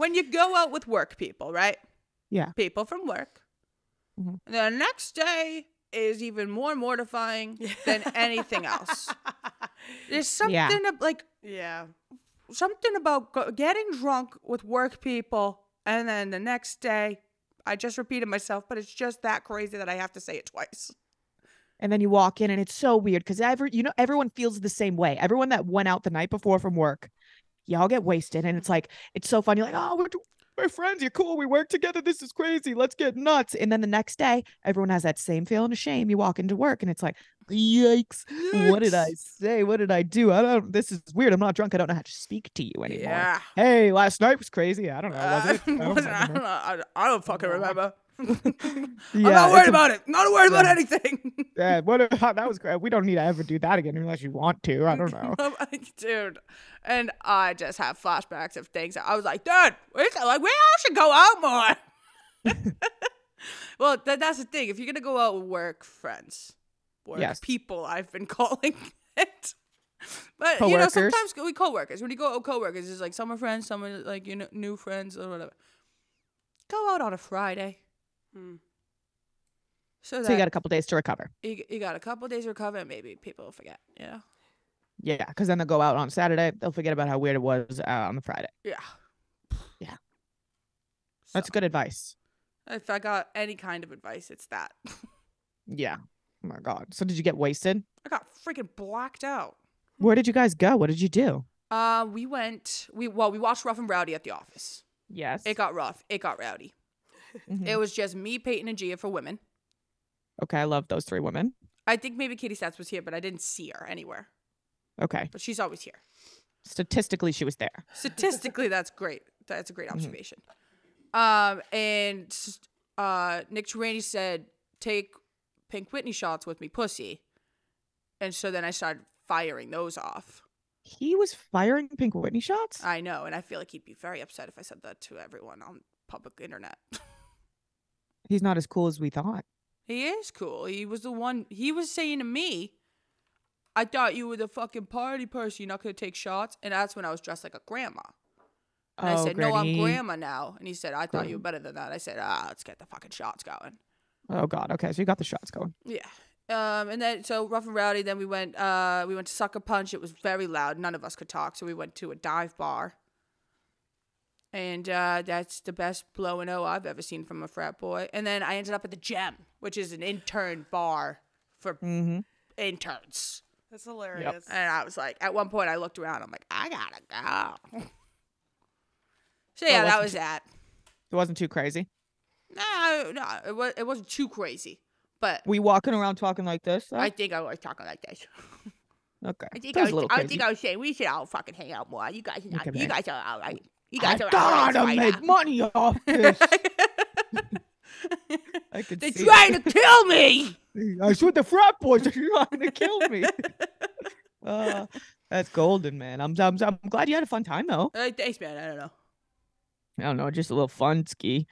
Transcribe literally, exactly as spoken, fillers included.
when you go out with work people, right? Yeah. People from work. Mm-hmm. The next day is even more mortifying than anything else. There's something yeah. like yeah, something about getting drunk with work people, and then the next day, I just repeated myself, but it's just that crazy that I have to say it twice. And then you walk in, and it's so weird because every you know everyone feels the same way. Everyone that went out the night before from work, y'all get wasted, and it's like it's so fun. You're like, oh, we're. We're friends. You're cool. We work together. This is crazy. Let's get nuts. And then the next day, everyone has that same feeling of shame. You walk into work and it's like, yikes. Yikes. What did I say? What did I do? I don't, this is weird. I'm not drunk. I don't know how to speak to you anymore. Yeah. Hey, last night was crazy. I don't know. Uh, was it? I, don't wasn't, I, don't know. I, don't, I don't fucking remember. yeah, I'm not worried a, about it. Not worried yeah. about anything. yeah, what about, that was great. We don't need to ever do that again unless you want to. I don't know, dude. And I just have flashbacks of things. I was like, dude, we should, like we all should go out more. Well, that, that's the thing. If you're gonna go out, work friends, work yes. people. I've been calling it. But co-workers. You know, sometimes we coworkers. When you go out coworkers, it's like some are friends, some are like you know new friends or whatever. Go out on a Friday. Hmm. So, so you got a couple days to recover. You, you got a couple days to recover, and maybe people will forget. Yeah. You know? Yeah, because then they'll go out on Saturday. They'll forget about how weird it was uh, on the Friday. Yeah. Yeah. So, that's good advice. If I got any kind of advice, it's that. yeah. Oh my God. So did you get wasted? I got freaking blacked out. Where did you guys go? What did you do? Uh, we went. We well, we watched Rough and Rowdy at the office. Yes. It got rough. It got rowdy. Mm-hmm. It was just me, Peyton, and Gia for women. Okay, I love those three women. I think maybe Katie Stats was here, but I didn't see her anywhere. Okay. But she's always here. Statistically, she was there. Statistically, that's great. That's a great observation. Mm-hmm. Um, and uh, Nick Terraney said, take Pink Whitney shots with me, pussy. And so then I started firing those off. He was firing Pink Whitney shots? I know, and I feel like he'd be very upset if I said that to everyone on public internet. He's not as cool as we thought. He is cool. He was the one. He was saying to me, I thought you were the fucking party person. You're not going to take shots. And that's when I was dressed like a grandma. And oh, I said, Granny. No, I'm grandma now. And he said, I thought Granny. You were better than that. I said, ah, let's get the fucking shots going. Oh, God. Okay. So you got the shots going. Yeah. Um, and then, so Rough and Rowdy, then we went, uh, we went to Sucker Punch. It was very loud. None of us could talk. So we went to a dive bar. And uh, that's the best blow and O I've ever seen from a frat boy. And then I ended up at the Gem, which is an intern bar for mm-hmm. interns. That's hilarious. Yep. And I was like, at one point I looked around. I'm like, I gotta go. So yeah, that was that. It wasn't too crazy? No, no, it, was, it wasn't too crazy. But were you walking around talking like this? Though? I think I was talking like this. Okay. I think I was, a little I think I was saying, we should all fucking hang out more. You guys, not, you guys are all right. You guys I are gotta right make now. Money off this. I could They're see trying it. To kill me. I shoot the frat boys. They're trying to kill me. Uh, that's golden, man. I'm, I'm I'm glad you had a fun time though. Uh, thanks, man. I don't know. I don't know. Just a little fun ski.